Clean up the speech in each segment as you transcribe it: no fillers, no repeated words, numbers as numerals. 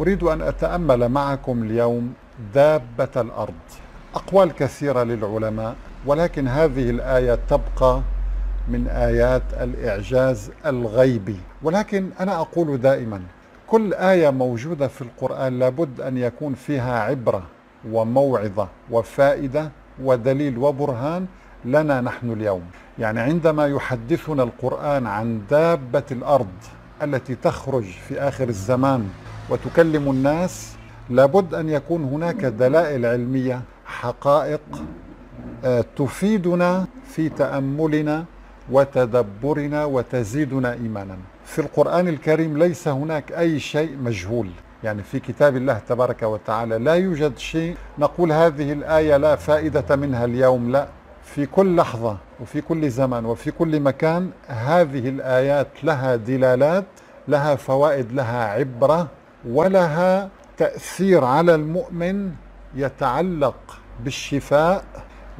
أريد أن أتأمل معكم اليوم دابة الأرض. أقوال كثيرة للعلماء، ولكن هذه الآية تبقى من آيات الإعجاز الغيبي. ولكن أنا أقول دائما كل آية موجودة في القرآن لابد أن يكون فيها عبرة وموعظة وفائدة ودليل وبرهان لنا نحن اليوم. يعني عندما يحدثنا القرآن عن دابة الأرض التي تخرج في آخر الزمان وتكلم الناس، لابد أن يكون هناك دلائل علمية، حقائق تفيدنا في تأملنا وتدبرنا وتزيدنا إيمانا. في القرآن الكريم ليس هناك أي شيء مجهول، يعني في كتاب الله تبارك وتعالى لا يوجد شيء نقول هذه الآية لا فائدة منها اليوم، لا، في كل لحظة وفي كل زمان وفي كل مكان هذه الآيات لها دلالات، لها فوائد، لها عبرة، ولها تأثير على المؤمن يتعلق بالشفاء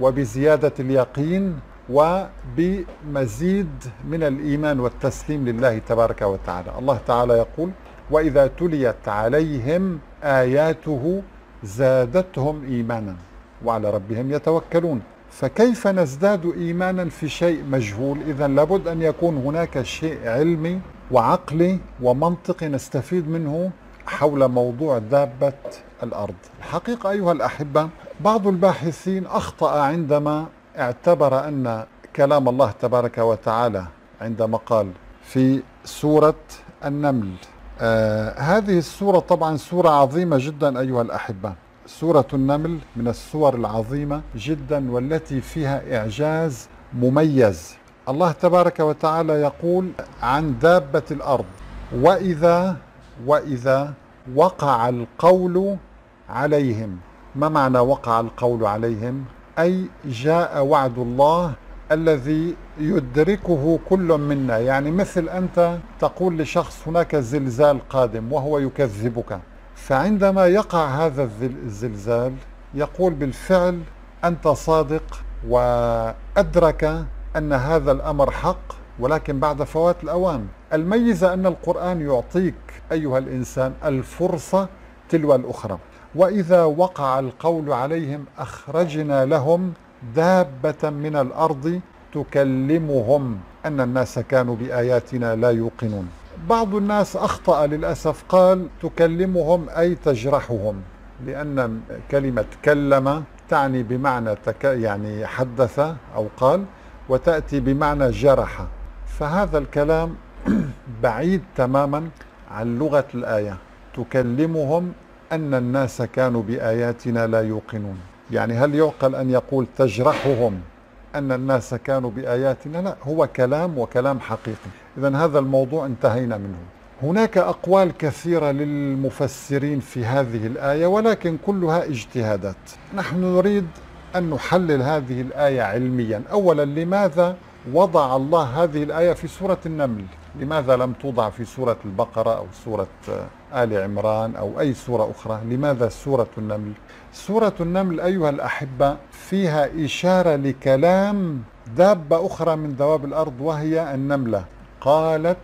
وبزيادة اليقين وبمزيد من الإيمان والتسليم لله تبارك وتعالى. الله تعالى يقول: وإذا تليت عليهم آياته زادتهم إيمانا وعلى ربهم يتوكلون. فكيف نزداد إيمانا في شيء مجهول؟ إذن لابد أن يكون هناك شيء علمي وعقلي ومنطقي نستفيد منه حول موضوع دابة الأرض. الحقيقة أيها الأحبة، بعض الباحثين أخطأ عندما اعتبر أن كلام الله تبارك وتعالى عندما قال في سورة النمل، هذه السورة طبعا سورة عظيمة جدا أيها الأحبة، سورة النمل من السور العظيمة جدا والتي فيها إعجاز مميز. الله تبارك وتعالى يقول عن دابة الأرض: وإذا وقع القول عليهم. ما معنى وقع القول عليهم؟ أي جاء وعد الله الذي يدركه كل منا. يعني مثل أنت تقول لشخص هناك زلزال قادم وهو يكذبك، فعندما يقع هذا الزلزال يقول بالفعل أنت صادق، وأدرك أن هذا الأمر حق، ولكن بعد فوات الأوان. الميزة أن القرآن يعطيك أيها الإنسان الفرصة تلو الأخرى. وإذا وقع القول عليهم أخرجنا لهم دابة من الأرض تكلمهم أن الناس كانوا بآياتنا لا يوقنون. بعض الناس أخطأ للأسف، قال تكلمهم أي تجرحهم، لأن كلمة كلم تعني بمعنى يعني حدث أو قال، وتأتي بمعنى جرح. فهذا الكلام بعيد تماما عن لغة الآية. تكلمهم أن الناس كانوا بآياتنا لا يوقنون، يعني هل يعقل أن يقول تجرحهم أن الناس كانوا بآياتنا؟ لا، هو كلام وكلام حقيقي. إذن هذا الموضوع انتهينا منه. هناك أقوال كثيرة للمفسرين في هذه الآية، ولكن كلها اجتهادات. نحن نريد أن نحلل هذه الآية علميا. أولا، لماذا وضع الله هذه الآية في سورة النمل؟ لماذا لم توضع في سورة البقرة أو سورة آل عمران أو أي سورة أخرى؟ لماذا سورة النمل؟ سورة النمل أيها الأحبة فيها إشارة لكلام دابة أخرى من دواب الأرض وهي النملة. قالت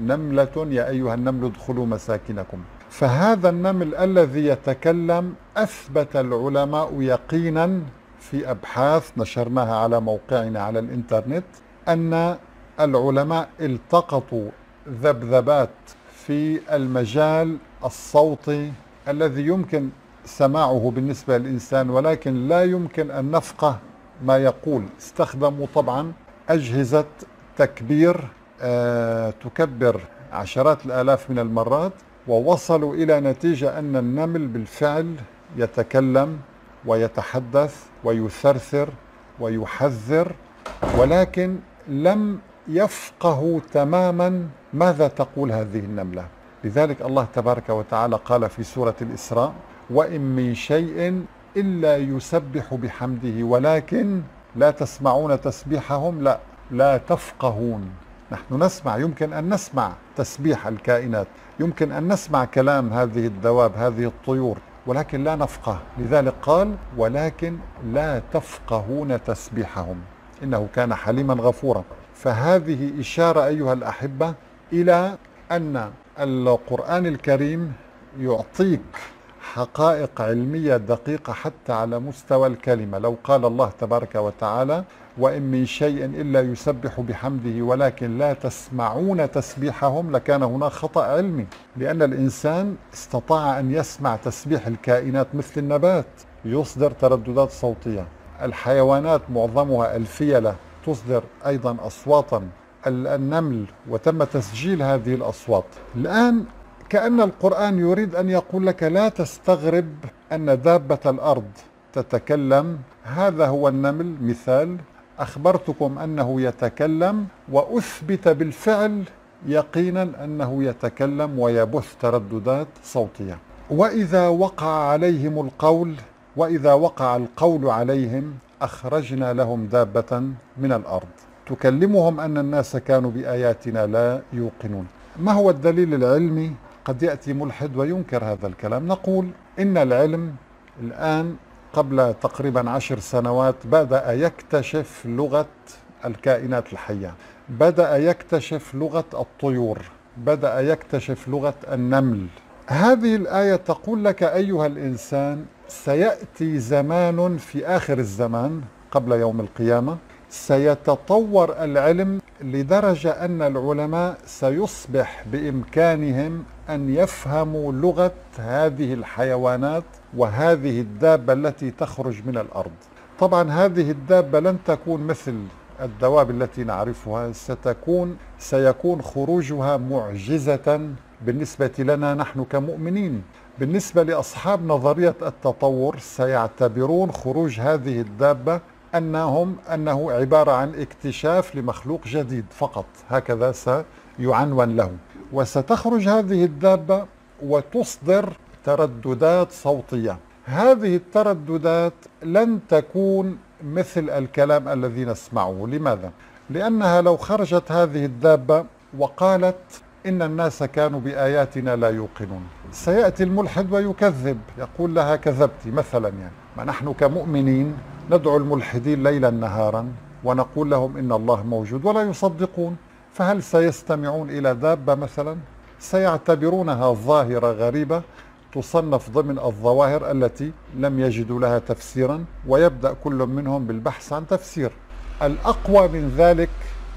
نملة: يا أيها النمل ادخلوا مساكنكم. فهذا النمل الذي يتكلم أثبت العلماء يقينا في أبحاث نشرناها على موقعنا على الإنترنت أن العلماء التقطوا ذبذبات في المجال الصوتي الذي يمكن سماعه بالنسبة للإنسان ولكن لا يمكن أن نفقه ما يقول. استخدموا طبعا أجهزة تكبير تكبر عشرات الآلاف من المرات، ووصلوا إلى نتيجة أن النمل بالفعل يتكلم ويتحدث ويثرثر ويحذر، ولكن لم يفقهوا تماما ماذا تقول هذه النملة. لذلك الله تبارك وتعالى قال في سورة الإسراء: وإن من شيء إلا يسبح بحمده ولكن لا تسمعون تسبيحهم، لا تفقهون. نحن نسمع، يمكن أن نسمع تسبيح الكائنات، يمكن أن نسمع كلام هذه الدواب، هذه الطيور، ولكن لا نفقه. لذلك قال: ولكن لا تفقهون تسبيحهم إنه كان حليما غفورا. فهذه إشارة أيها الأحبة إلى أن القرآن الكريم يعطيك حقائق علمية دقيقة حتى على مستوى الكلمة. لو قال الله تبارك وتعالى: وإن من شيء إلا يسبح بحمده ولكن لا تسمعون تسبيحهم، لكان هنا خطأ علمي، لأن الإنسان استطاع أن يسمع تسبيح الكائنات مثل النبات يصدر ترددات صوتية، الحيوانات معظمها الفيلة تصدر أيضا أصواتا، النمل، وتم تسجيل هذه الأصوات. الآن كأن القرآن يريد أن يقول لك: لا تستغرب أن دابة الأرض تتكلم، هذا هو النمل مثال، أخبرتكم أنه يتكلم وأثبت بالفعل يقينا أنه يتكلم ويبث ترددات صوتية. وإذا وقع عليهم القول، وإذا وقع القول عليهم أخرجنا لهم دابة من الأرض تكلمهم أن الناس كانوا بآياتنا لا يوقنون. ما هو الدليل العلمي؟ قد يأتي ملحد وينكر هذا الكلام. نقول إن العلم الآن قبل تقريبا 10 سنوات بدأ يكتشف لغة الكائنات الحية، بدأ يكتشف لغة الطيور، بدأ يكتشف لغة النمل. هذه الآية تقول لك: أيها الإنسان، سيأتي زمان في آخر الزمان قبل يوم القيامة سيتطور العلم لدرجة أن العلماء سيصبح بإمكانهم أن يفهموا لغة هذه الحيوانات وهذه الدابة التي تخرج من الأرض. طبعا هذه الدابة لن تكون مثل الدواب التي نعرفها، سيكون خروجها معجزة بالنسبة لنا نحن كمؤمنين. بالنسبة لأصحاب نظرية التطور سيعتبرون خروج هذه الدابة أنه عبارة عن اكتشاف لمخلوق جديد فقط، هكذا سيعنون له. وستخرج هذه الدابة وتصدر ترددات صوتية، هذه الترددات لن تكون مثل الكلام الذي نسمعه. لماذا؟ لأنها لو خرجت هذه الدابة وقالت إن الناس كانوا بآياتنا لا يوقنون، سيأتي الملحد ويكذب، يقول لها: كذبت مثلا. يعني ما نحن كمؤمنين ندعو الملحدين ليلا نهارا ونقول لهم إن الله موجود ولا يصدقون، فهل سيستمعون إلى دابة مثلا؟ سيعتبرونها ظاهرة غريبة تصنف ضمن الظواهر التي لم يجدوا لها تفسيرا، ويبدأ كل منهم بالبحث عن تفسير. الأقوى من ذلك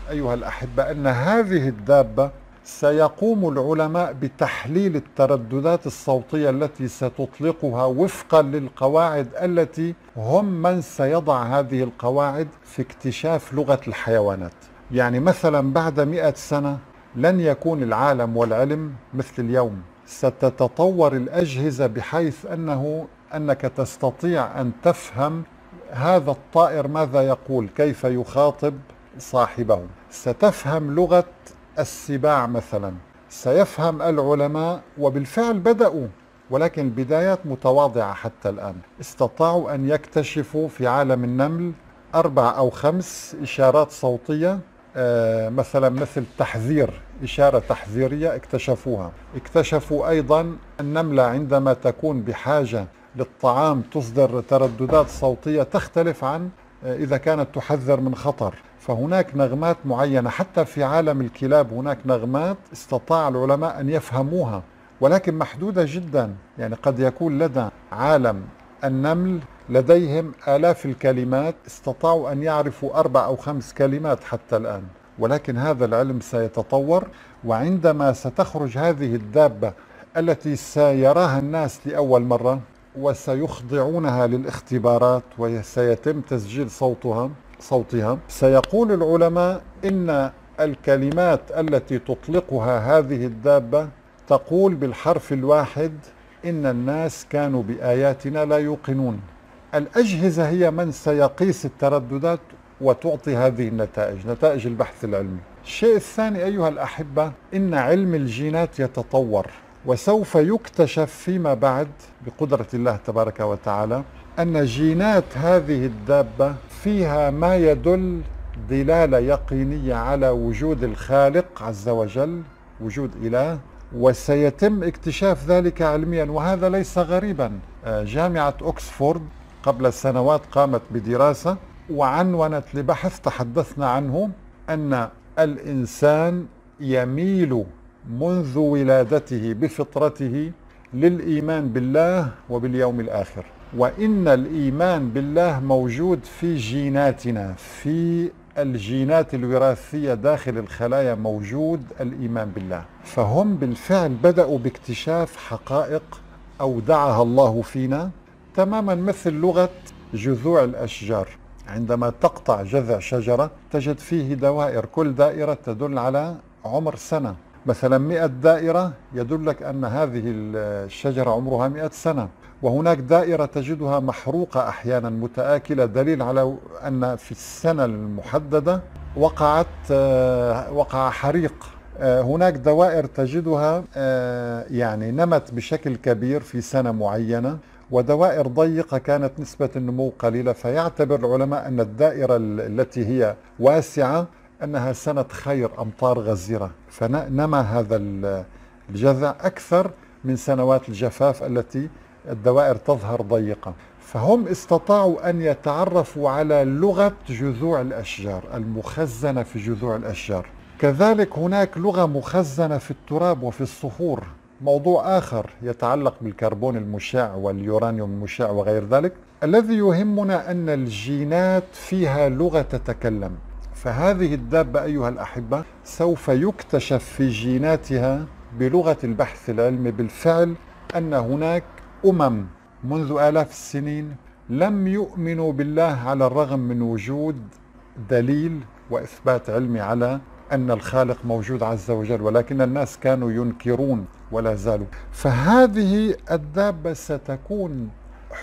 أيها الأحبة أن هذه الدابة سيقوم العلماء بتحليل الترددات الصوتية التي ستطلقها وفقا للقواعد التي هم من سيضع هذه القواعد في اكتشاف لغة الحيوانات. يعني مثلا بعد 100 سنة لن يكون العالم والعلم مثل اليوم، ستتطور الأجهزة بحيث أنك تستطيع أن تفهم هذا الطائر ماذا يقول، كيف يخاطب صاحبه، ستفهم لغة السباع مثلا. سيفهم العلماء، وبالفعل بدأوا، ولكن البدايات متواضعة حتى الآن. استطاعوا أن يكتشفوا في عالم النمل 4 أو 5 إشارات صوتية، مثلا مثل تحذير، إشارة تحذيرية اكتشفوها. اكتشفوا أيضا النملة عندما تكون بحاجة للطعام تصدر ترددات صوتية تختلف عن إذا كانت تحذر من خطر، فهناك نغمات معينة. حتى في عالم الكلاب هناك نغمات استطاع العلماء أن يفهموها، ولكن محدودة جدا. يعني قد يكون لدى عالم النمل لديهم آلاف الكلمات، استطاعوا أن يعرفوا 4 أو 5 كلمات حتى الآن، ولكن هذا العلم سيتطور. وعندما ستخرج هذه الدابة التي سيراها الناس لأول مرة وسيخضعونها للاختبارات وسيتم تسجيل صوتها، سيقول العلماء إن الكلمات التي تطلقها هذه الدابة تقول بالحرف الواحد: إن الناس كانوا بآياتنا لا يوقنون. الأجهزة هي من سيقيس الترددات وتعطي هذه النتائج، نتائج البحث العلمي. الشيء الثاني أيها الأحبة إن علم الجينات يتطور، وسوف يكتشف فيما بعد بقدرة الله تبارك وتعالى أن جينات هذه الدابة فيها ما يدل دلالة يقينية على وجود الخالق عز وجل، وجود إله، وسيتم اكتشاف ذلك علميا. وهذا ليس غريبا، جامعة أكسفورد قبل سنوات قامت بدراسة وعنونت لبحث تحدثنا عنه أن الإنسان يميل منذ ولادته بفطرته للإيمان بالله وباليوم الآخر. وإن الإيمان بالله موجود في جيناتنا، في الجينات الوراثية داخل الخلايا موجود الإيمان بالله. فهم بالفعل بدأوا باكتشاف حقائق أودعها الله فينا، تماما مثل لغة جذوع الأشجار. عندما تقطع جذع شجرة تجد فيه دوائر، كل دائرة تدل على عمر سنة، مثلا 100 دائرة يدلك أن هذه الشجرة عمرها 100 سنة. وهناك دائرة تجدها محروقة أحيانا متآكلة، دليل على أن في السنة المحددة وقع حريق. هناك دوائر تجدها يعني نمت بشكل كبير في سنة معينة، ودوائر ضيقة كانت نسبة النمو قليلة. فيعتبر العلماء أن الدائرة التي هي واسعة أنها سنة خير، أمطار غزيرة، فنمى هذا الجذع أكثر من سنوات الجفاف التي الدوائر تظهر ضيقة. فهم استطاعوا أن يتعرفوا على لغة جذوع الأشجار المخزنة في جذوع الأشجار. كذلك هناك لغة مخزنة في التراب وفي الصخور، موضوع آخر يتعلق بالكربون المشع واليورانيوم المشع وغير ذلك. الذي يهمنا أن الجينات فيها لغة تتكلم. فهذه الدابة أيها الأحبة سوف يكتشف في جيناتها بلغة البحث العلمي بالفعل أن هناك منذ آلاف السنين لم يؤمنوا بالله على الرغم من وجود دليل وإثبات علمي على أن الخالق موجود عز وجل، ولكن الناس كانوا ينكرون ولا زالوا. فهذه الدابة ستكون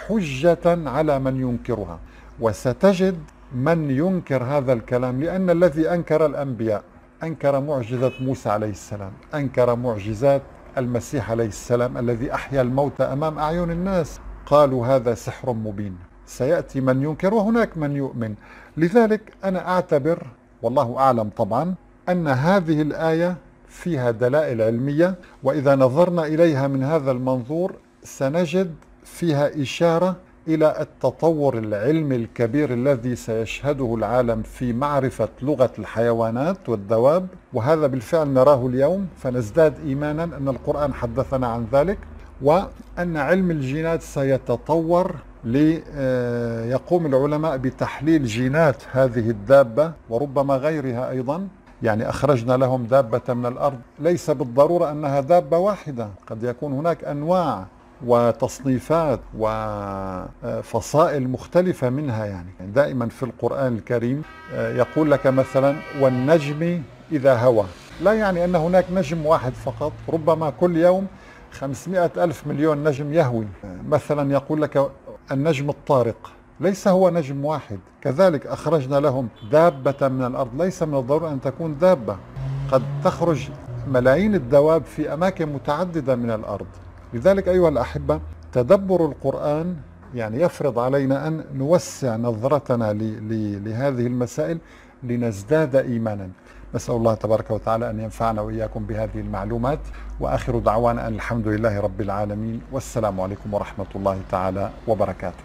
حجة على من ينكرها، وستجد من ينكر هذا الكلام، لأن الذي أنكر الأنبياء أنكر معجزة موسى عليه السلام، أنكر معجزات المسيح عليه السلام الذي أحيا الموتى أمام أعين الناس، قالوا هذا سحر مبين. سيأتي من ينكر وهناك من يؤمن. لذلك أنا أعتبر، والله أعلم طبعا، أن هذه الآية فيها دلائل علمية، وإذا نظرنا إليها من هذا المنظور سنجد فيها إشارة إلى التطور العلمي الكبير الذي سيشهده العالم في معرفة لغة الحيوانات والدواب. وهذا بالفعل نراه اليوم، فنزداد إيمانا أن القرآن حدثنا عن ذلك، وأن علم الجينات سيتطور ليقوم العلماء بتحليل جينات هذه الدابة وربما غيرها أيضا. يعني أخرجنا لهم دابة من الأرض، ليس بالضرورة أنها دابة واحدة، قد يكون هناك أنواع وتصنيفات وفصائل مختلفة منها. يعني دائما في القرآن الكريم يقول لك مثلا والنجم إذا هوى، لا يعني أن هناك نجم واحد فقط، ربما كل يوم 500,000,000,000 نجم يهوي. مثلا يقول لك النجم الطارق، ليس هو نجم واحد. كذلك أخرجنا لهم دابة من الأرض، ليس من الضرورة أن تكون دابة، قد تخرج ملايين الدواب في أماكن متعددة من الأرض. لذلك أيها الأحبة تدبر القرآن يعني يفرض علينا أن نوسع نظرتنا لهذه المسائل لنزداد إيمانا. نسأل الله تبارك وتعالى أن ينفعنا وإياكم بهذه المعلومات، وآخر دعوانا أن الحمد لله رب العالمين، والسلام عليكم ورحمة الله تعالى وبركاته.